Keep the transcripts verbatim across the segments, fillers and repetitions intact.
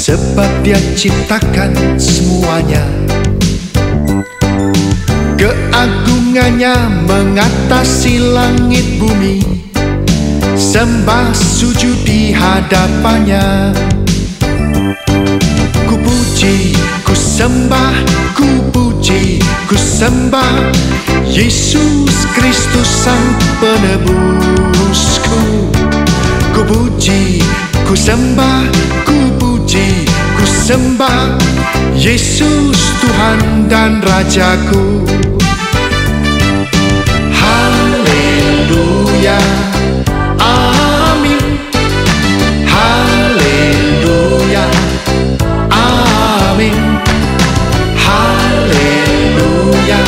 sebab Dia ciptakan semuanya. Keagungannya mengatasi langit bumi, sembah sujud di hadapannya. Ku puji, ku sembah, ku puji, ku sembah Yesus Kristus Sang Penebusku. Ku puji, ku sembah, ku puji, ku sembah Yesus Tuhan dan Rajaku. Haleluya, amin. Haleluya, amin. Haleluya,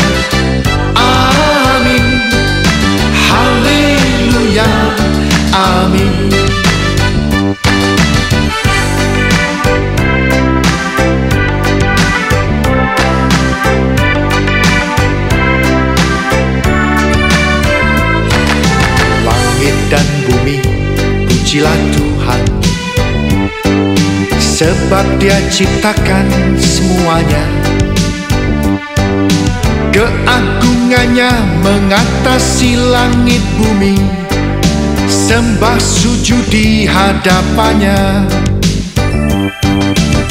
amin. Haleluya, amin. Dan bumi, pujilah Tuhan, sebab Dia ciptakan semuanya. Keagungannya mengatasi langit bumi, sembah sujud di hadapannya.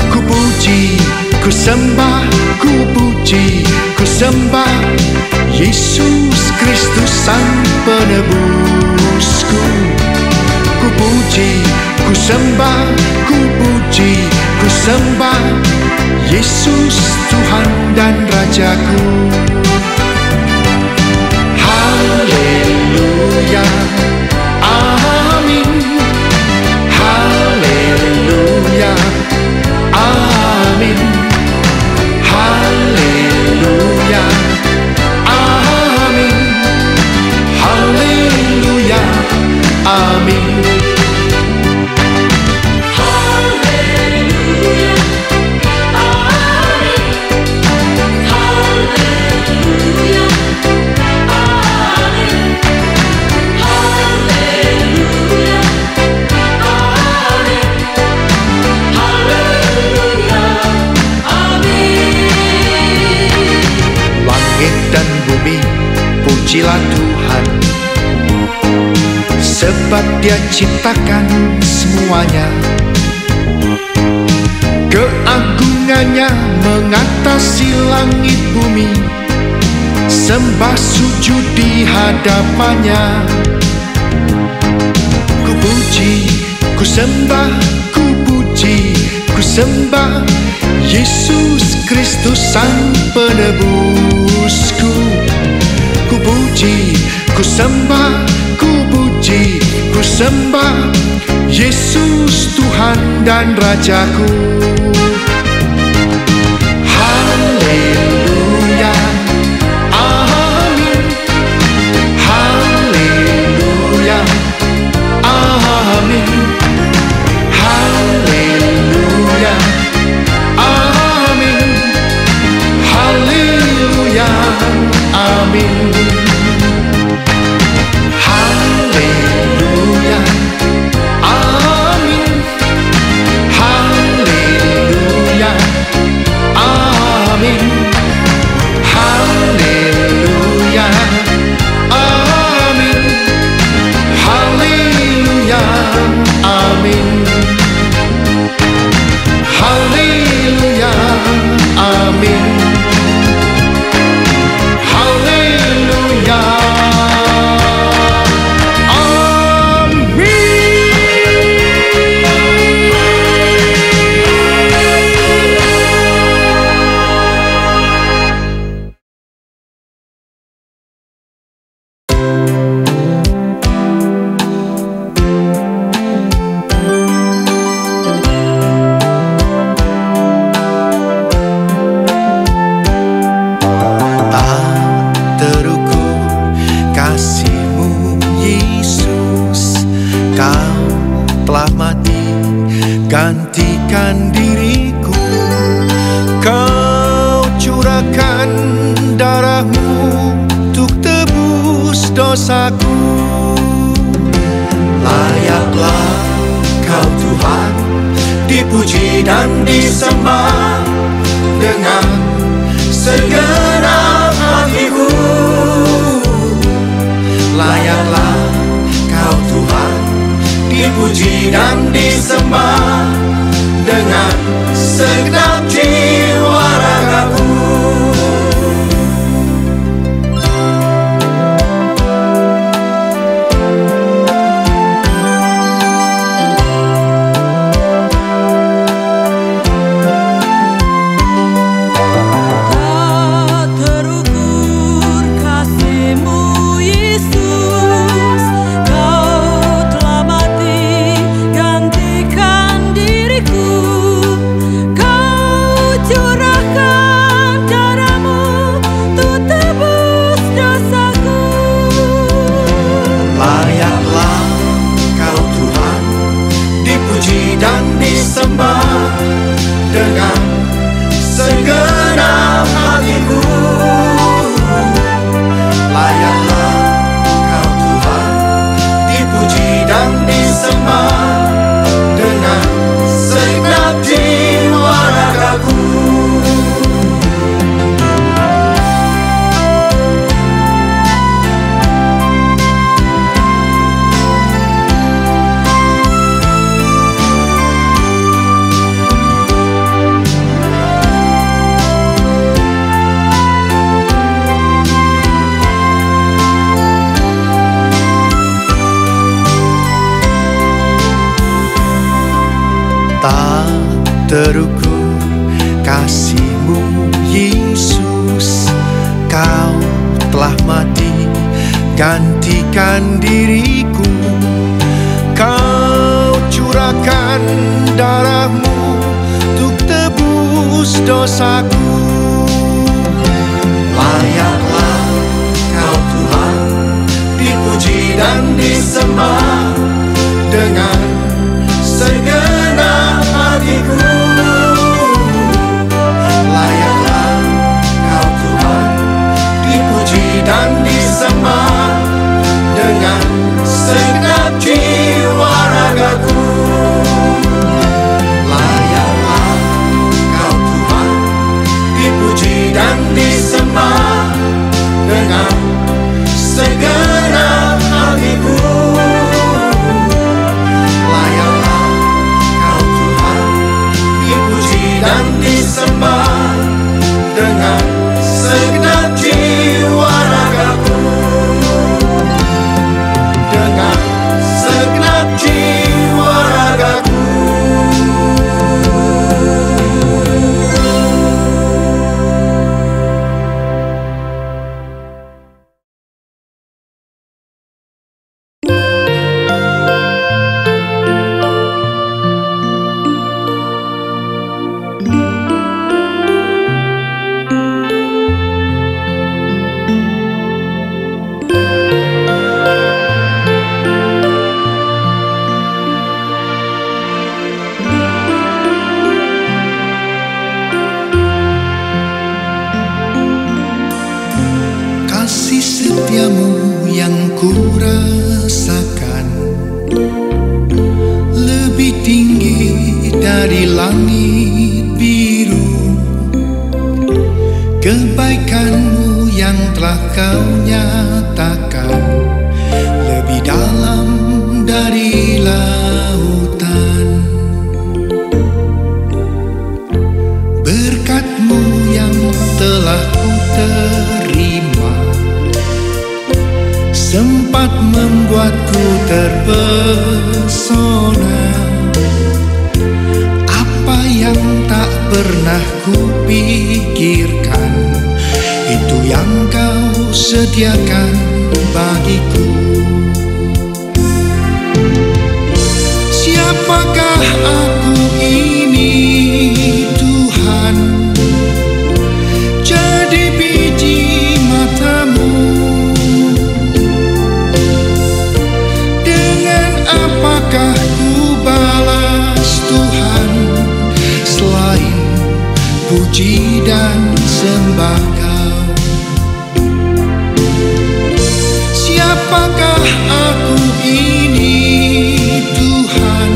Ku puji, ku sembah, ku puji, ku sembah Yesus Kristus Sang Penebusku. Ku puji, ku sembah, ku puji, ku sembah Yesus Tuhan dan Rajaku. Haleluya, amin. Haleluya, amin. Haleluya, amin. Haleluya, amin. Haleluya, amin. Haleluya, amin. Haleluya, amin. Haleluya, amin. Langit dan bumi, pujilah Tuhan, sebab Dia ciptakan semuanya. Keagungannya mengatasi langit bumi, sembah sujud di hadapannya. Ku puji, ku sembah, ku puji, ku sembah Yesus Kristus Sang Penebusku. Ku puji, ku sembah, ku puji, ku sembah Yesus Tuhan dan Rajaku. Haleluya, amin. Haleluya, amin. Haleluya, amin. Haleluya, amin. Di dipuji dan disembah dengan segenap hatiku. Layaklah Kau Tuhan dipuji dan disembah dengan segenap jiwa ragaku. Terukur kasih-Mu Yesus, Kau telah mati gantikan diriku. Kau curahkan darah-Mu untuk tebus dosaku. Layaklah Kau Tuhan dipuji dan disembah dengan segenap hatiku. Layaklah Kau Tuhan dipuji dan disembah dengan segenap jiwa ragaku. Layaklah Kau Tuhan dipuji dan disembah dengan segenap hatiku. Layaklah Kau Tuhan dipuji dan disembah dengan segenap jiwa ragaku, dengan segenap jiwa ragaku. Aku ini Tuhan,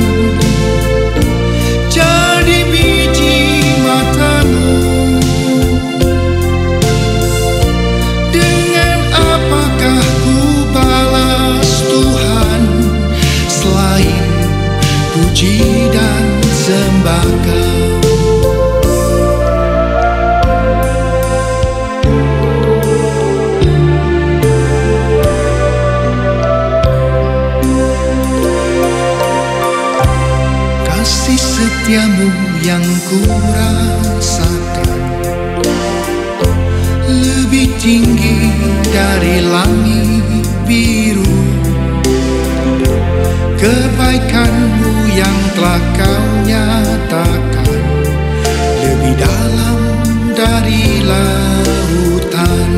ku rasakan lebih tinggi dari langit biru. Kebaikan-Mu yang telah Kau nyatakan lebih dalam dari lautan.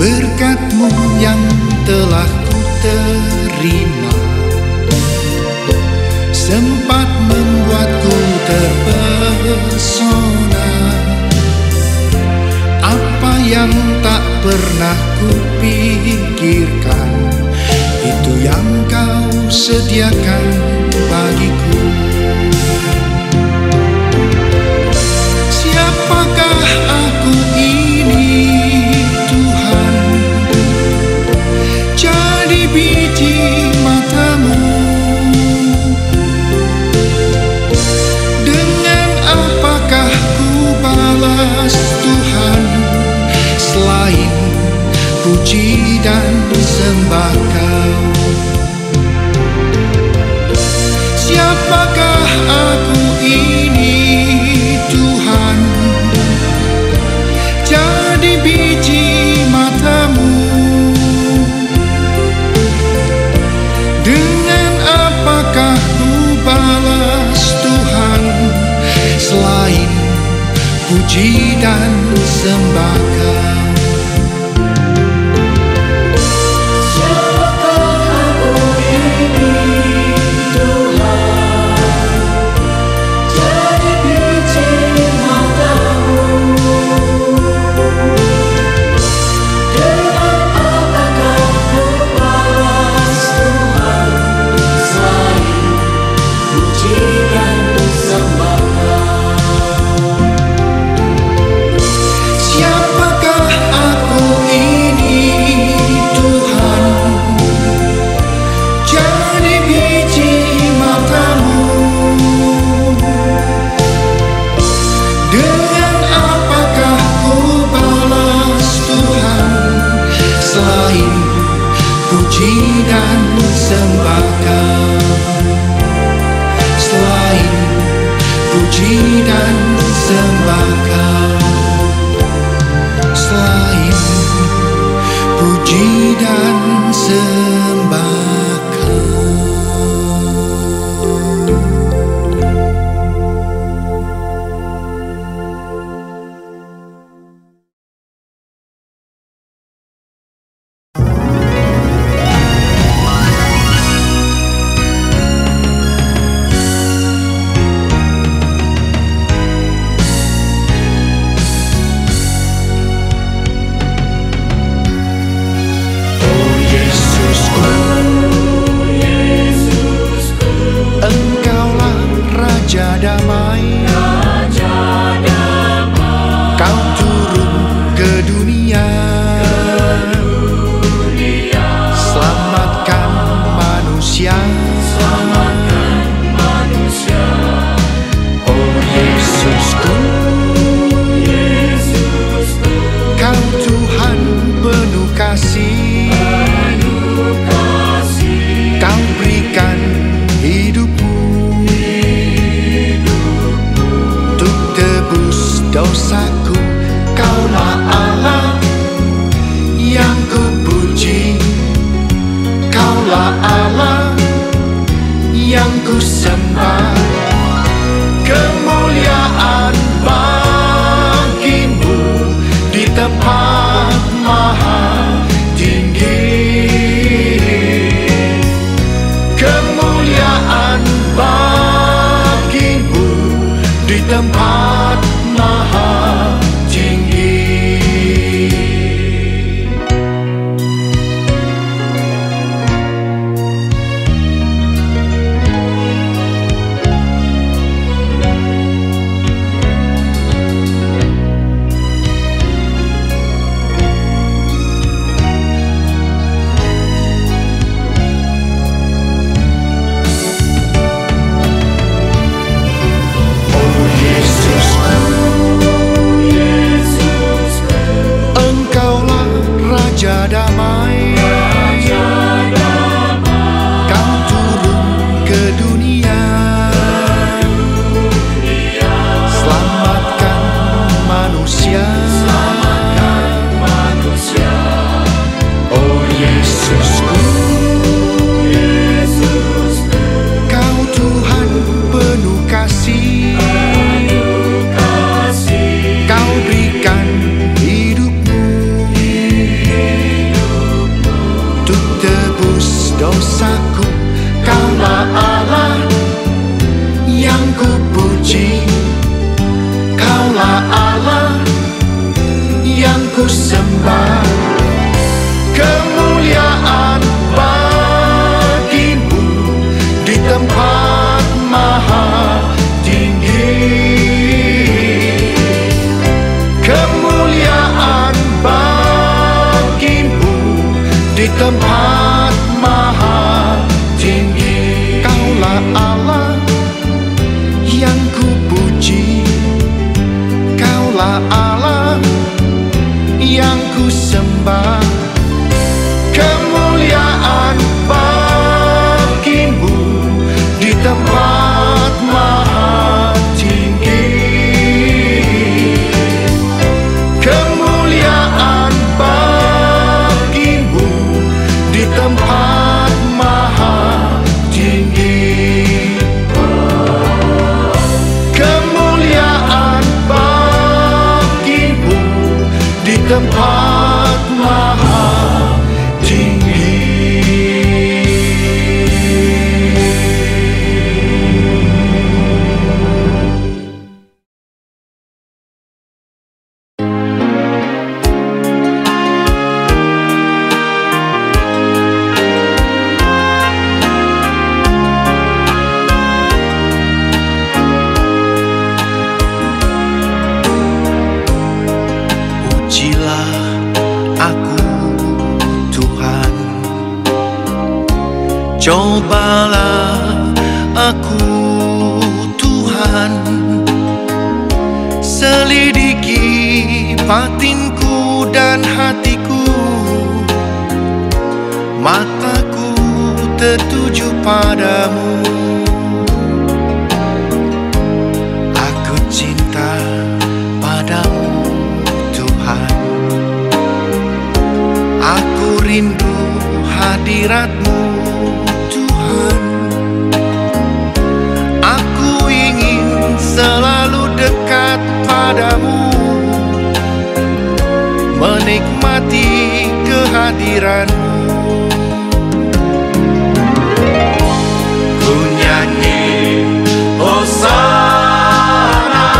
Berkat-Mu yang telah ku terima sempat membuatku terpesona. Apa yang tak pernah kupikirkan, itu yang Kau sediakan bagiku. Siapakah aku ini, Tuhan? Jadi biji mata-Mu. Dengan apakah ku balas, Tuhan, selain puji dan sembah Kau? Siapakah aku ini, Tuhan? Jadi biji mata-Mu. Dengan apakah ku balas, Tuhan, selain puji dan sembah Kau? Oh Yesusku, ku sembah, kemuliaan bagimu di tempat maha tinggi, kemuliaan bagimu di tempat maha tinggi. Kaulah Allah yang ku puji, kaulah Allah yang ku sembah, kemuliaan bagimu di tempat maha tinggi, kemuliaan bagimu di tempat maha tinggi, kemuliaan bagimu di tempat maha tinggi. Cobalah aku Tuhan, selidiki batinku dan hatiku, mataku tertuju padamu. Aku cinta padamu Tuhan, aku rindu hadiratmu. Selalu dekat padamu, menikmati kehadiranmu. Ku nyanyi hosana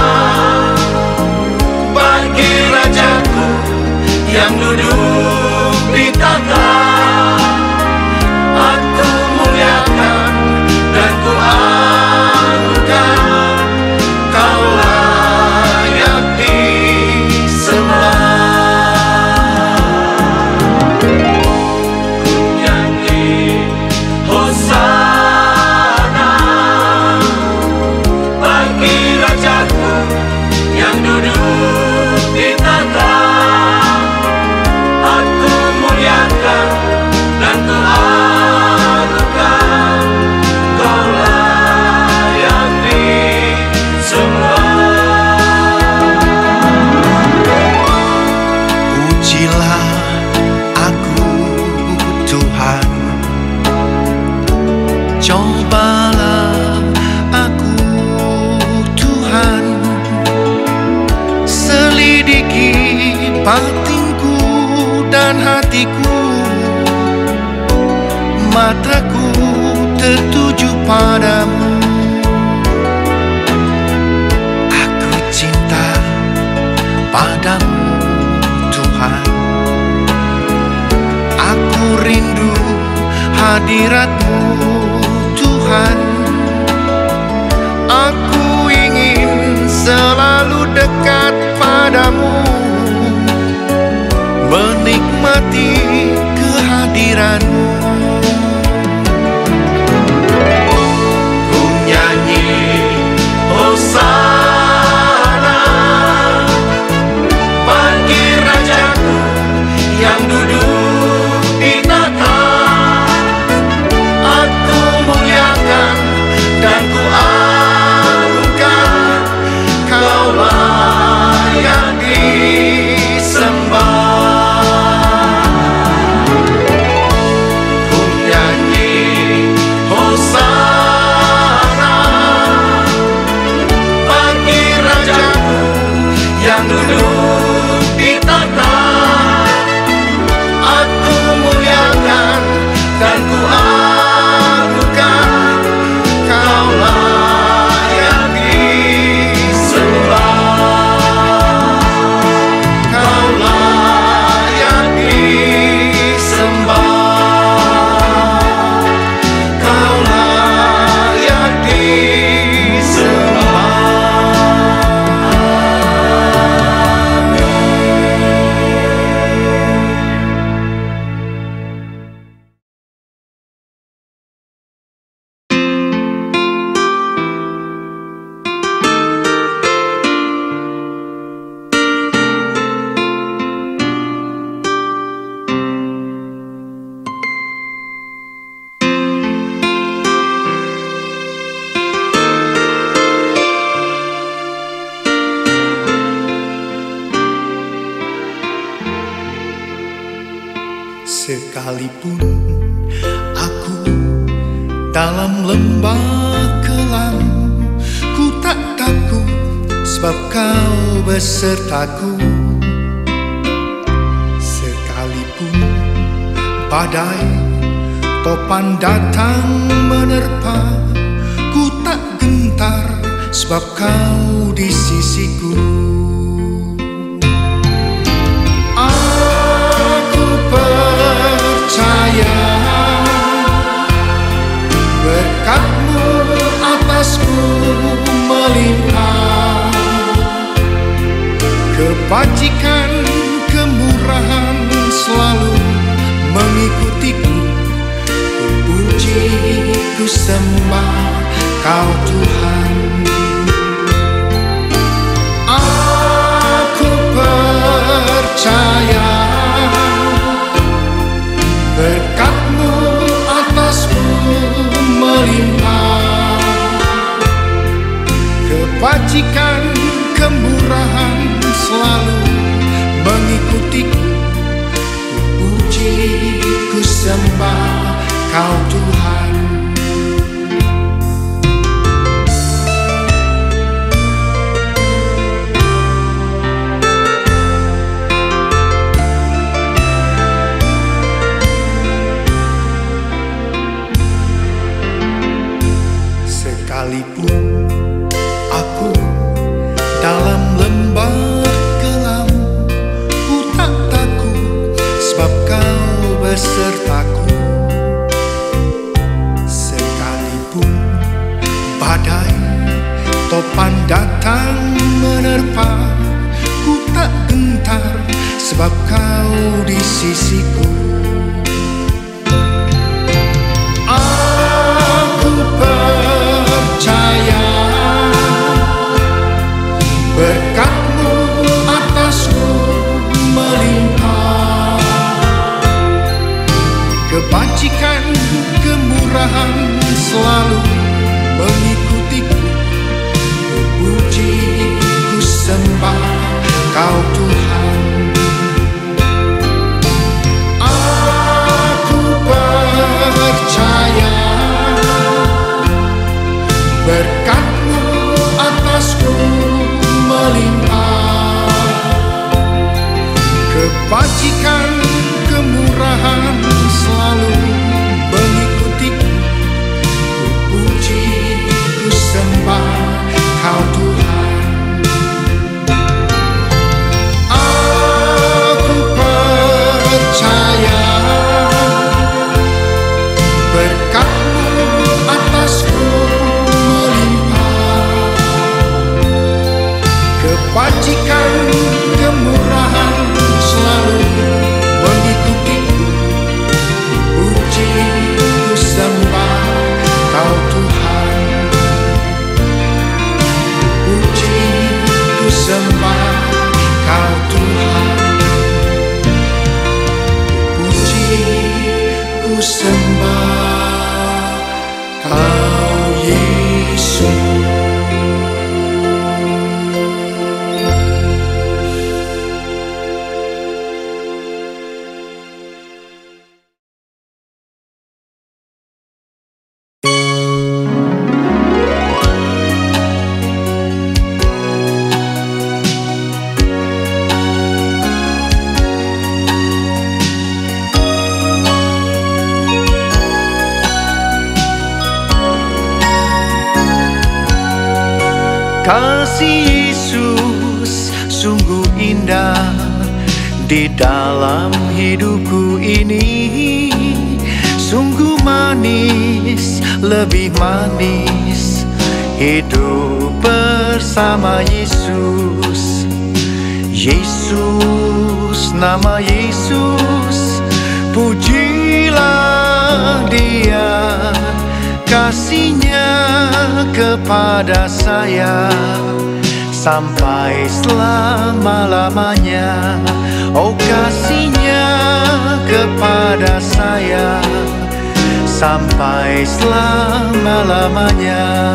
bagi Rajaku yang duduk di tahta. Aku muliakan dan ku angkat, batinku dan hatiku, mataku tertuju padamu. Aku cinta padamu Tuhan, aku rindu hadiratmu Tuhan, aku ingin selalu dekat padamu, menikmati kehadiranmu. Ku nyanyi hosana bagi Rajaku yang duduk di tahta. Aku muliakan dan ku agungkan, kau layak disembah. Kau layak disembah, kau layak Sekalipun aku dalam lembah kelam, ku tak takut sebab kau besertaku. Sekalipun badai topan datang menerpa, ku tak gentar sebab kau di sisiku. Berkat-Mu atasku melimpah, kebajikan kemurahan selalu mengikutiku. Ku puji, ku sembah Kau Tuhan. Aku percaya berkat-Mu atasku melimpah, kebajikan kemurahan selalu mengikutiku. Ku puji, ku sembah Kau Tuhan. Sekalipun aku dalam lembah kelam, ku tak takut sebab Kau besertaku. Sekalipun badai topan datang menerpa, ku tak gentar sebab Kau di sisiku. Berkat-Mu atasku melimpah, kebajikan kemurahan selalu mengikutiku. Ku puji, ku sembah Kau Tuhan. Aku percaya berkat-Mu atasku melimpah, kebajikan kemurahan selalu mengikutiku. Ku puji, ku sembah Kau Tuhan. Aku percaya berkat-Mu atasku, kebajikan kemurahan selalu mengikutiku. Ku puji, ku sembah Kau Tuhan. Ku puji, ku sembah Kau Tuhan. Ku puji, ku sembah Kau Yesus. Kasih Yesus sungguh indah di dalam hidupku ini, sungguh manis, lebih manis hidup bersama Yesus. Yesus, nama Yesus, pujilah Dia, kasih-Nya kepada saya sampai selama-lamanya. Oh, kasih-Nya kepada saya sampai selama-lamanya.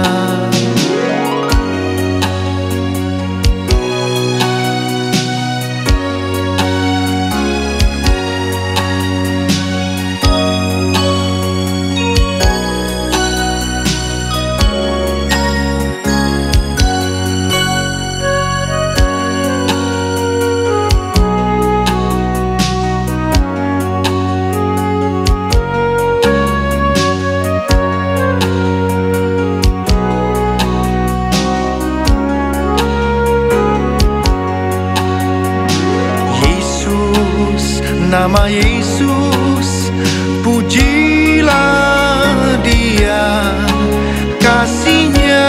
nama Yesus, pujilah Dia, kasihnya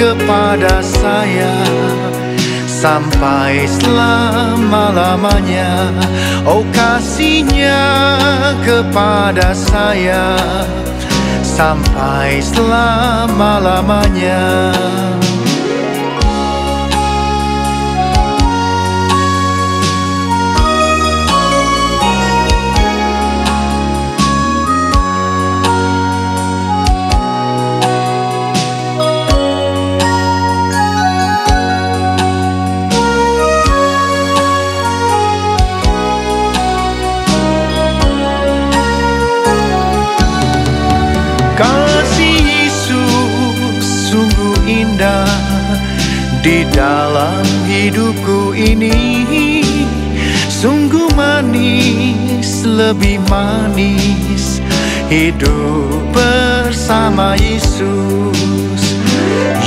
kepada saya sampai selama-lamanya. Oh, kasihnya kepada saya sampai selama-lamanya. Di dalam hidupku ini sungguh manis, lebih manis hidup bersama Yesus.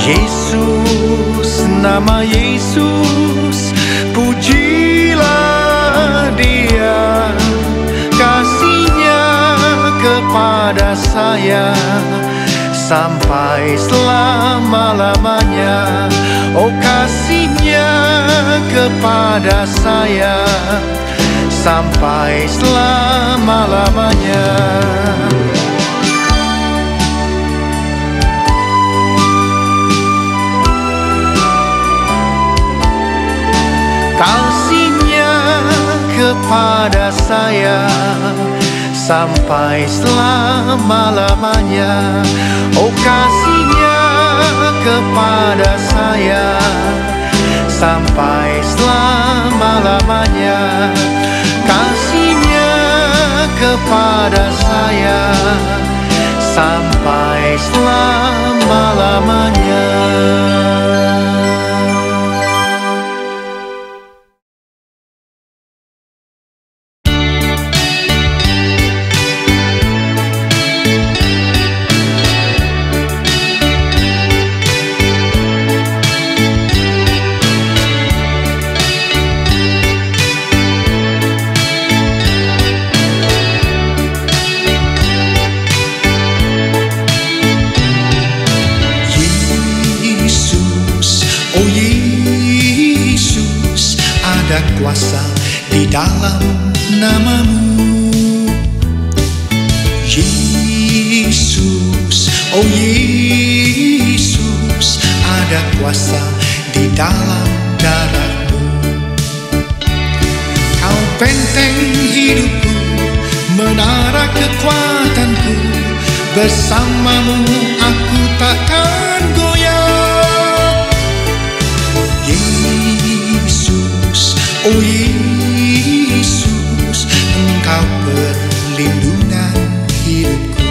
Yesus, nama Yesus, pujilah Dia, kasihnya kepada saya sampai selama-lamanya. Oh, kasihnya kepada saya sampai selama-lamanya. Kasihnya kepada saya sampai selama-lamanya. Oh, kasihnya kepada saya sampai selama-lamanya. Kasihnya kepada saya sampai selama-lamanya. Kuasa di dalam namamu, Yesus. Oh Yesus, ada kuasa di dalam darahmu. Kau benteng hidupku, menara kekuatanku, bersamamu aku takkan goyah. Oh Yesus, Engkau perlindungan hidupku.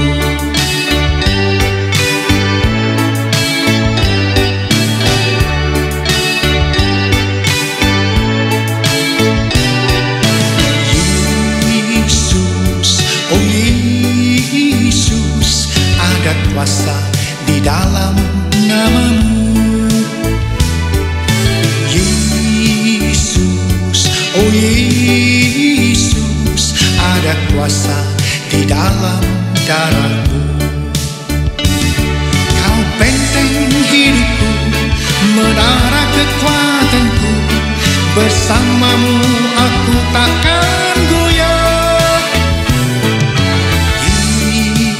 Yesus, oh Yesus, ada kuasa di dalam namamu. Oh Yesus, ada kuasa di dalam darahmu. Kau benteng hidupku, menara kekuatanku, bersamamu aku takkan goyah.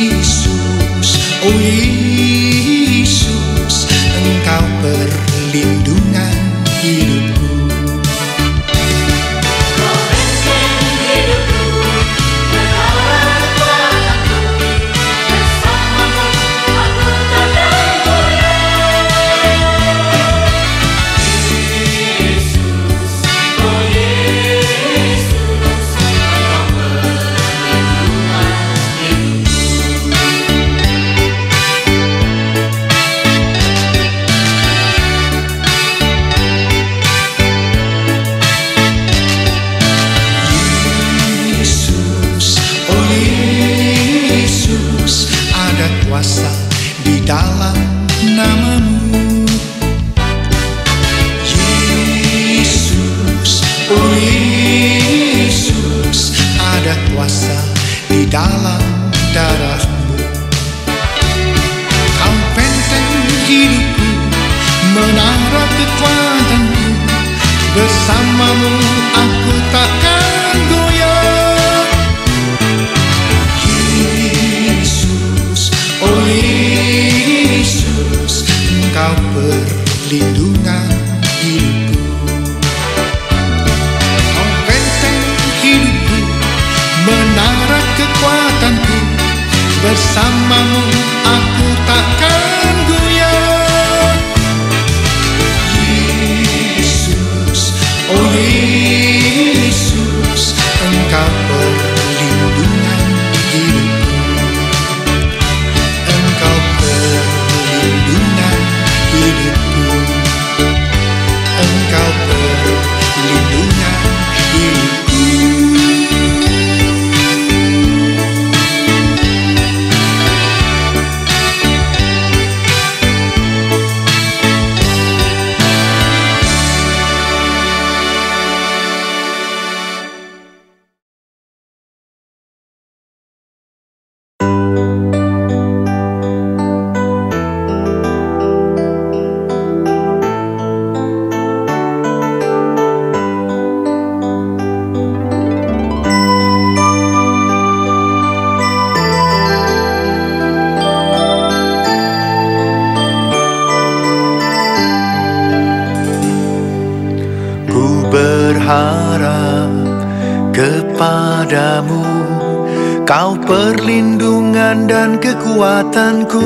Yesus, oh Yesus, Engkau perlindungan hidupku. Yesus, oh Yesus, ada kuasa di dalam darahmu. Kau benteng hidupku, menara kekuatanku, bersamamu aku takkan goyah. Yesus, oh Yesus, Engkau perlindungan hidupku. Kekuatanku, bersamamu aku takkan goyah. Yesus, oh Yesus, Engkau perlindungan hidupku, Engkau perlindungan hidupku, Engkau perlindungan hidupku. Kekuatanku,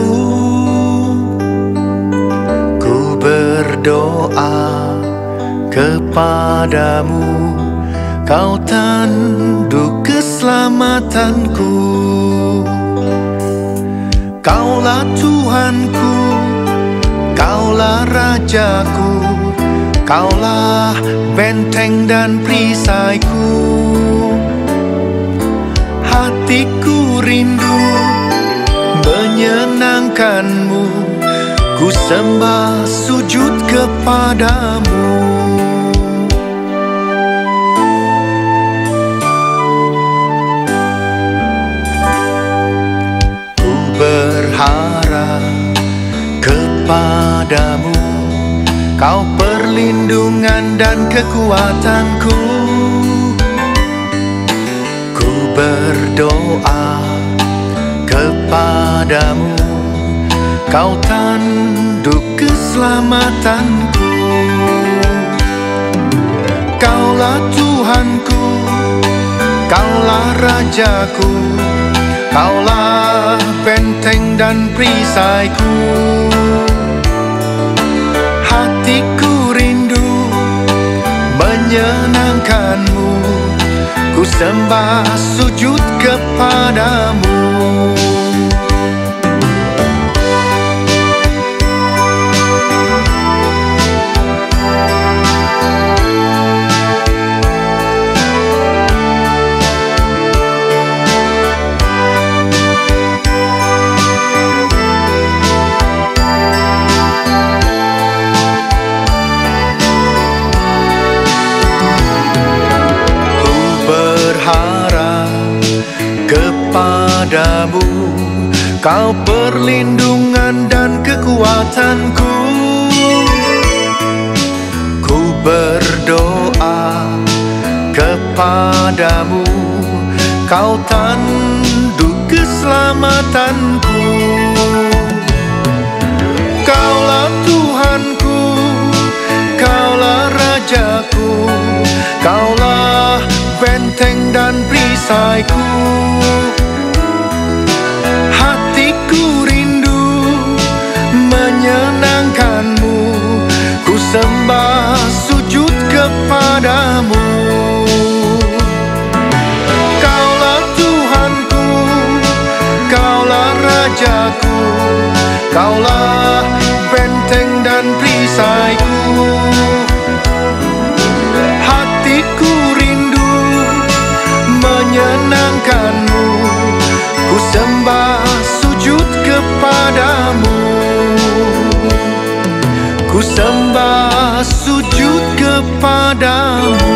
ku berdoa kepadamu, Kau tanduk keselamatanku. Kaulah Tuhanku, Kaulah Rajaku, Kaulah benteng dan perisaiku. Hatiku rindu menyenangkan-Mu, ku sembah sujud kepadamu. Ku berharap kepadamu, Kau perlindungan dan kekuatanku. Ku berdoa kepadamu, Kau tanduk keselamatanku. Kaulah Tuhanku, Kaulah Rajaku, Kaulah benteng dan perisaiku. Hatiku rindu menyenangkan-Mu, ku sembah sujud kepadamu. Kau perlindungan dan kekuatanku, ku berdoa kepadamu, Kau tanduk keselamatanku. Kaulah Tuhanku, Kaulah Rajaku, Kaulah benteng dan perisaiku. Hatiku rindu menyenangkan-Mu, ku sembah sujud kepadamu. Kaulah Tuhanku, Kaulah Rajaku, Kaulah benteng dan perisaiku. Hatiku rindu menyenangkan-Mu, ku sembah sujud kepadamu, ku sembah sujud kepadamu.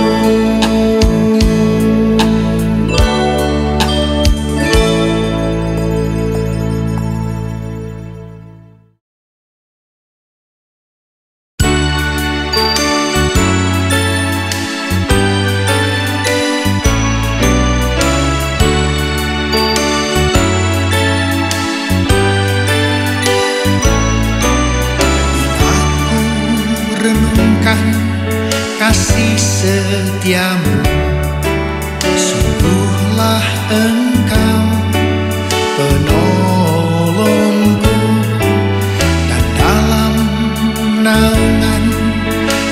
Tanyakan kasih setiamu, sungguhlah Engkau penolongku, dan dalam naungan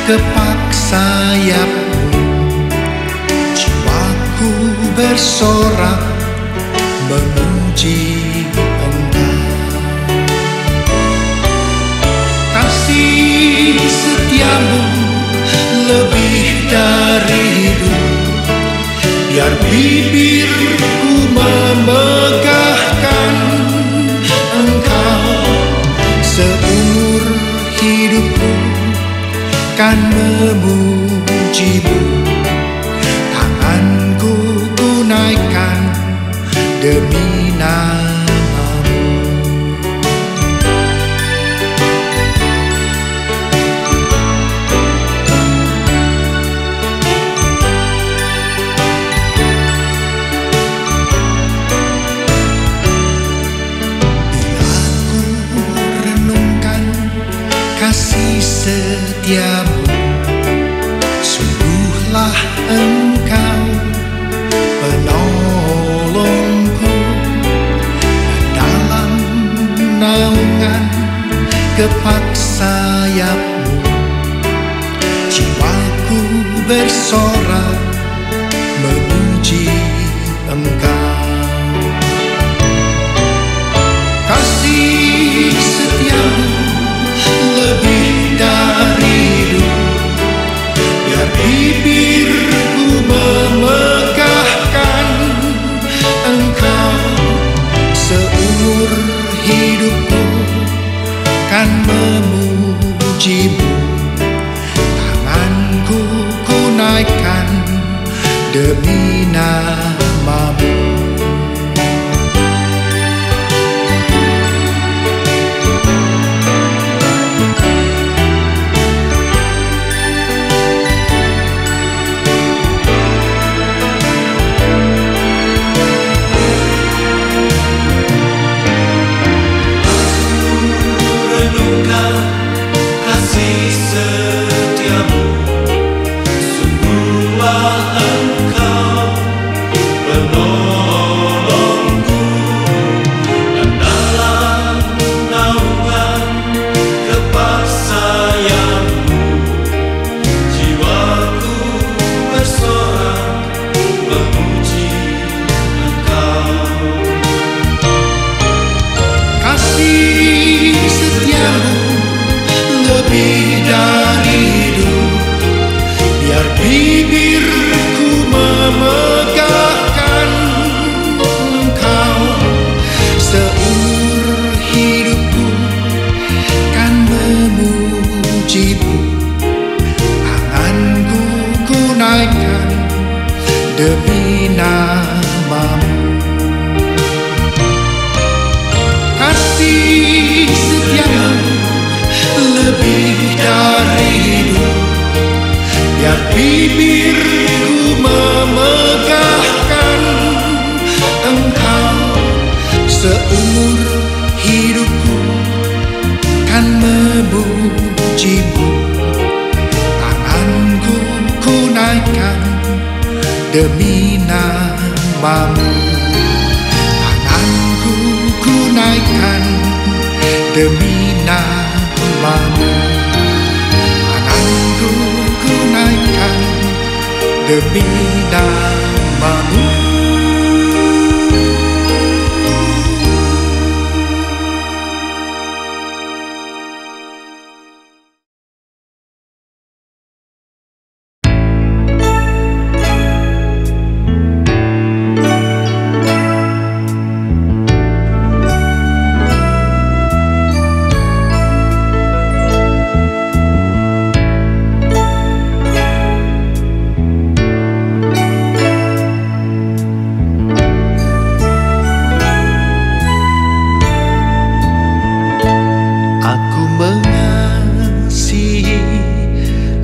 kepak sayapmu jiwaku bersorak memuji Engkau. Kasih setiamu lebih dari hidup, biar bibirku memegahkan Engkau. Seumur hidupku kan memujimu, tanganku tunaikan demi namamu. Bila ku renungkan kasih setiamu, Engkau penolongku, dalam naungan kepak sayapmu jiwaku bersorak memuji Engkau. Kasih setiamu lebih dari hidup, biar bibirku memegahkan Engkau. Seumur hidupku kan memujimu, tanganku kunaikan demi namamu. Demi namamu, kasih setiamu lebih dari hidup, biar bibirku memegahkan Engkau. Seumur hidupku kan memujimu, tanganku kunaikan demi namamu, tanganku kunaikan demi namamu, tanganku kunaikan demi namamu.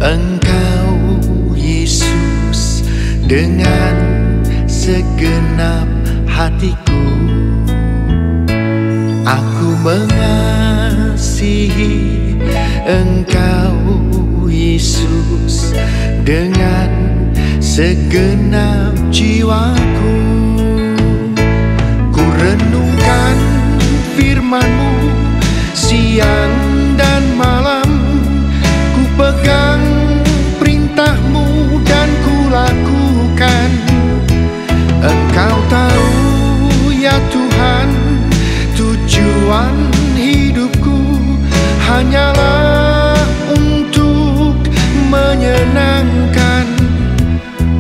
Engkau Yesus dengan segenap jiwaku. Ku renungkan firman-Mu siang dan malam, ku pegang perintah-Mu dan ku lakukan. Engkau tahu ya Tuhan, tujuan hidupku hanyalah untuk menyenangkan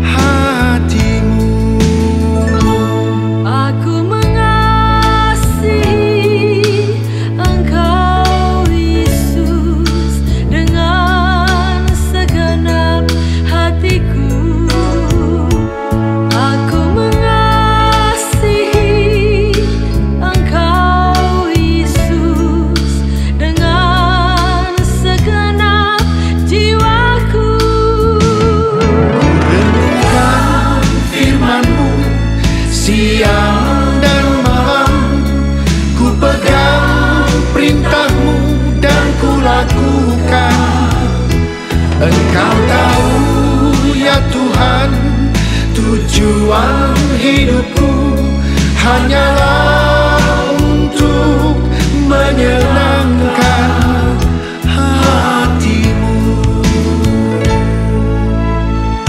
hatimu. Aku mengasihi Engkau Yesus dengan segenap hatiku. Aku mengasihi Engkau Yesus dengan segenap jiwaku. Renungkan firman-Mu siang dan malam, ku pegang perintah-Mu dan ku lakukan. Engkau tahu ya Tuhan, tujuan hidupku hanyalah untuk menyenangkan hatimu.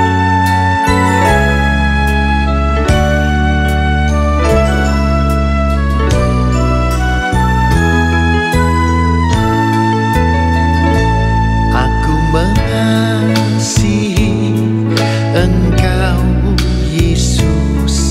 Aku mengasihi Engkau Yesus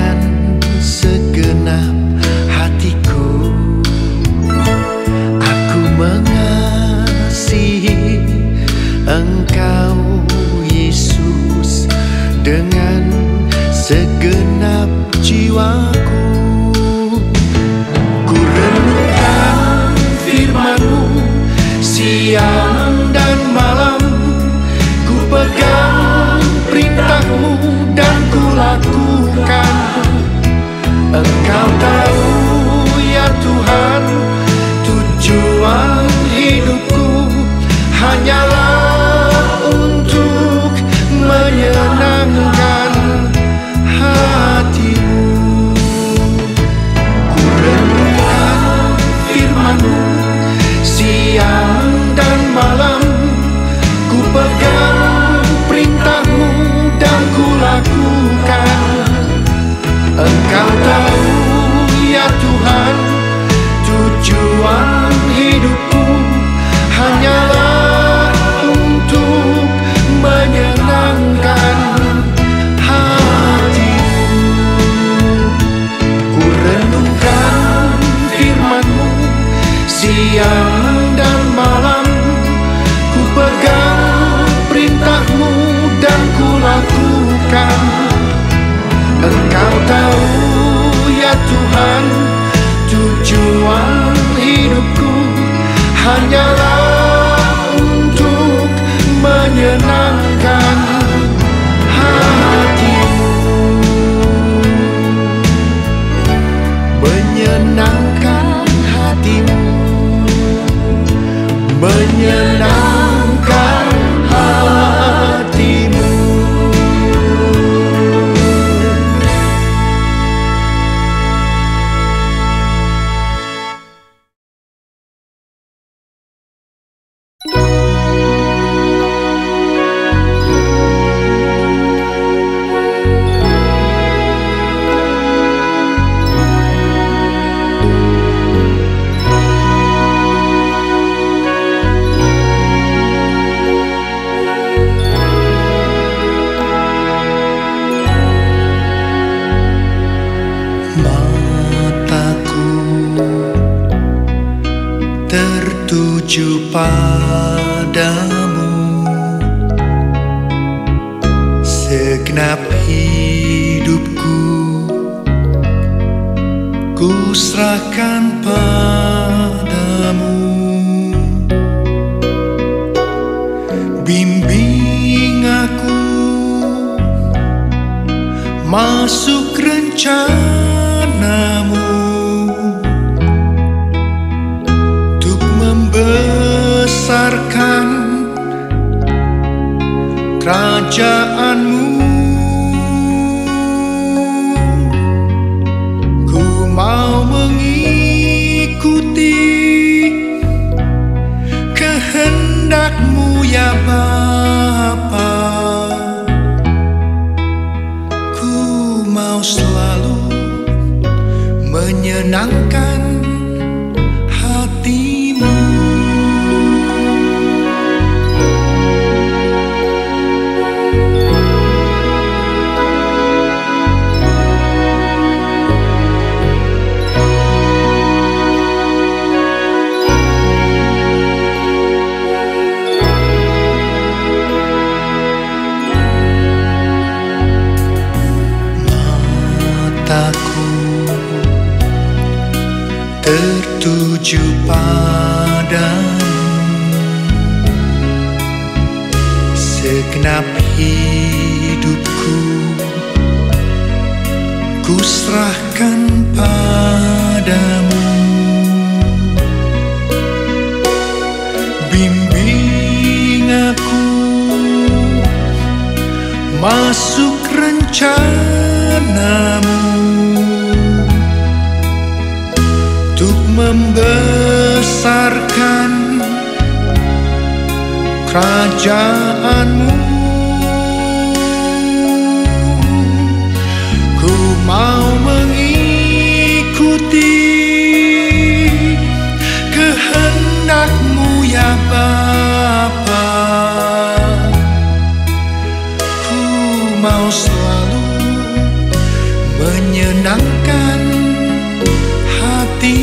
segenap hatiku. Aku mengasihi Engkau Yesus dengan segenap jiwaku. Ku renungkan firman-Mu siang dan malam, ku pegang perintah-Mu dan ku lakukan. Engkau tahu ya Tuhan, tujuan hidupku hanyalah untuk menyenangkan hatimu. Ku renungkan firman-Mu siang dan malam, ku pegang perintah-Mu dan ku lakukan. Engkau tahu ya Tuhan, tujuan hidupku hanyalah untuk menyenangkan hatimu. Ku renungkan firman-Mu siang dan malam, ku pegang perintah-Mu dan ku lakukan. Engkau tahu ya Tuhan, tujuan hidupku hanyalah untuk menyenangkan hatimu. Menyenangkan hatimu, menyenangkan hatimu. Tertuju padamu, segenap hidupku ku serahkan padamu. Bimbing aku masuk rencanamu untuk membesarkan kerajaanmu. Ku mau mengikuti kehendakmu ya Bapa. Ku mau selalu menyenangkan hatimu. Tertuju padamu, segenap hidupku ku serahkan padamu. Bimbing aku masuk rencanamu untuk membesarkan kerajaanmu. Ku mau mengikuti kehendakmu ya Bapa. Ku mau selalu menyenangkan hati.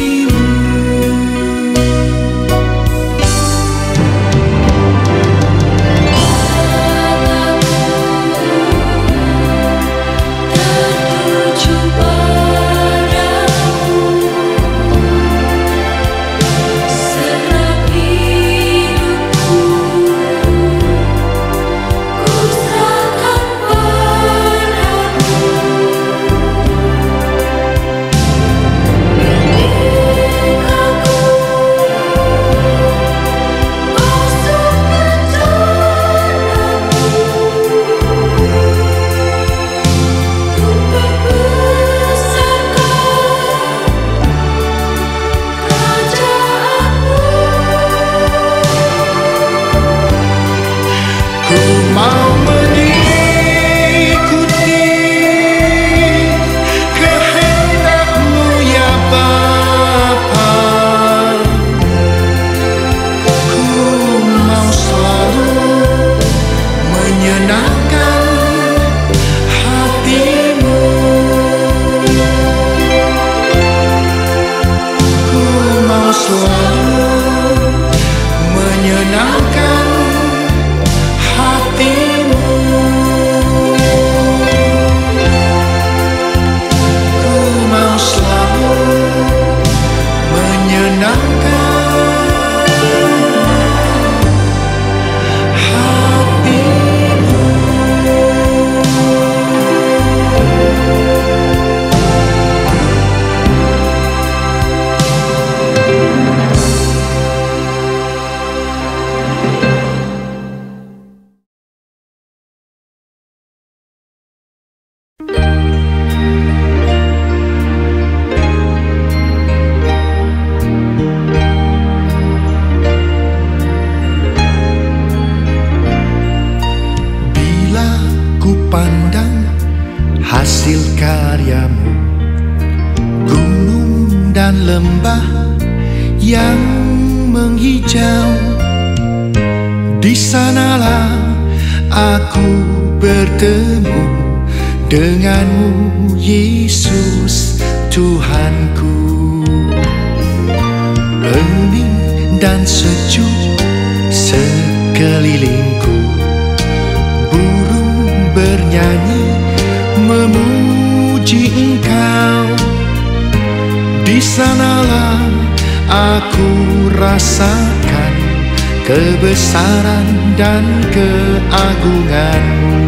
Kebesaran dan keagunganmu.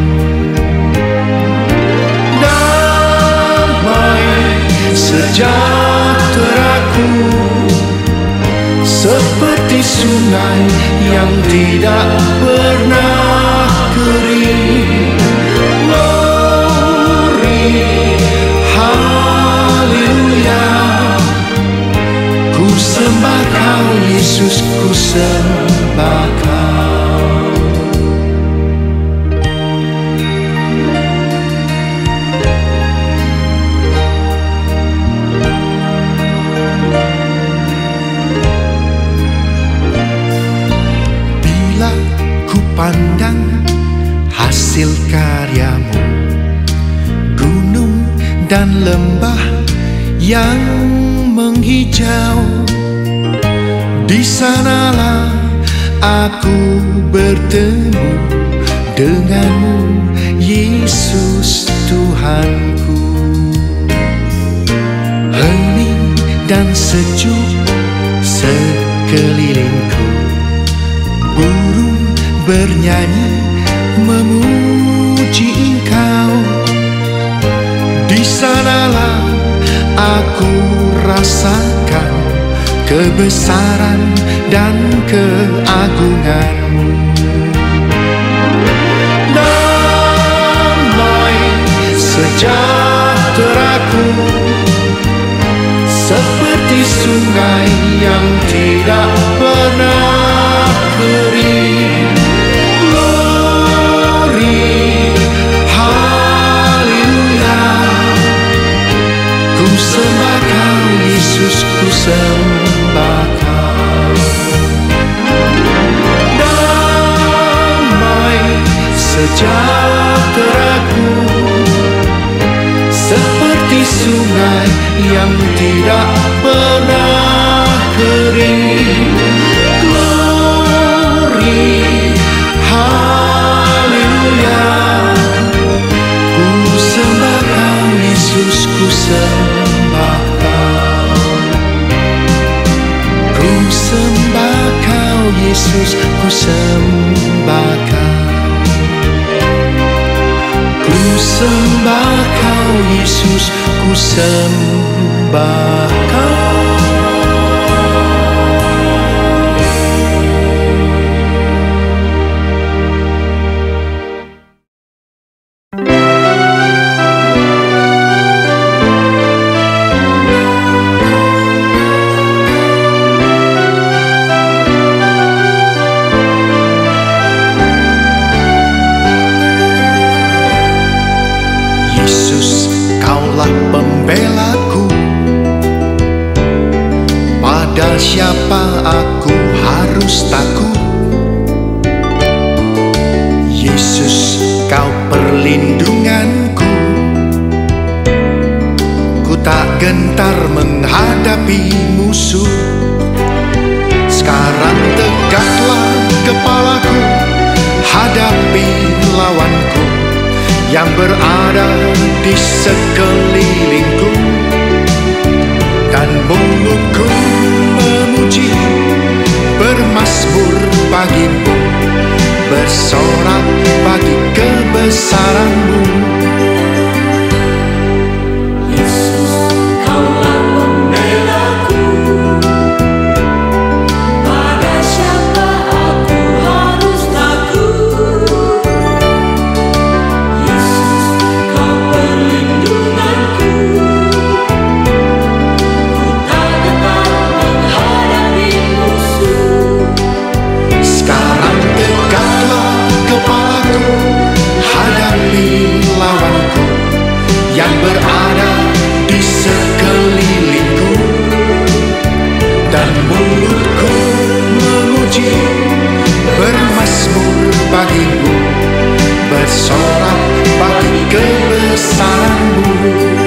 Dan karyamu, gunung dan lembah yang menghijau. Di sanalah aku bertemu denganmu, Yesus Tuhanku. Hening dan sejuk sekelilingku, burung bernyanyi memuji Engkau. Di sanalah aku rasakan kebesaran dan keagunganmu. Damai sejahteraku seperti sungai yang tidak pernah kering. Yesus ku sembah Kau. Damai sejahteraku seperti sungai yang tidak pernah kering. Glory, haleluya, ku sembah Kau, Yesus ku sembah Kau. Ku sembah Kau, Yesus, ku sembah Kau. Ku sembah Kau, Yesus, ku sembah Kau. Siapa aku harus takut? Yesus, Kau perlindunganku, ku tak gentar menghadapi musuh. Sekarang tegaklah kepalaku, hadapi lawanku yang berada di sekelilingku. Dan mulutku memuji, bermazmur bagimu, bersorak bagi kebesaran-Mu. Yesus, Kaulah pembelaku, pada siapa aku harus takut? Yesus, Kau perlindunganku, hadapi lawanku yang berada di sekelilingku. Dan mulutku memuji, bermazmur bagimu, bersorak bagi kebesaran-Mu.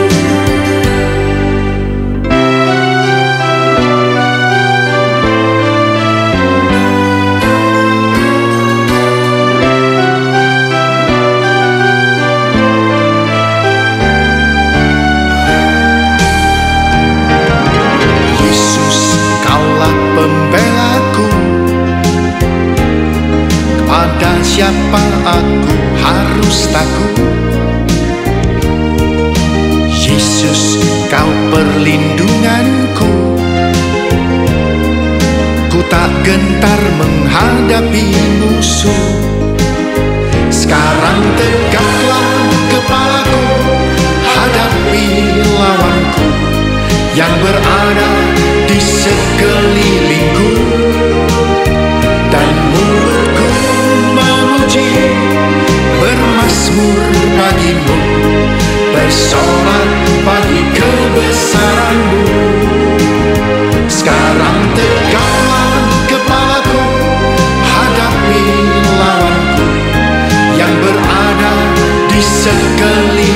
Siapa aku harus takut? Yesus, Kau perlindunganku, ku tak gentar menghadapi musuh. Sekarang tegaklah kepalaku, hadapi lawanku yang berada di sekelilingku. Dan mulutku bermazmur bagimu, bersorak bagi kebesaran-Mu. Sekarang tegaklah kepalaku, hadapi lawanku yang berada di Di sekeliling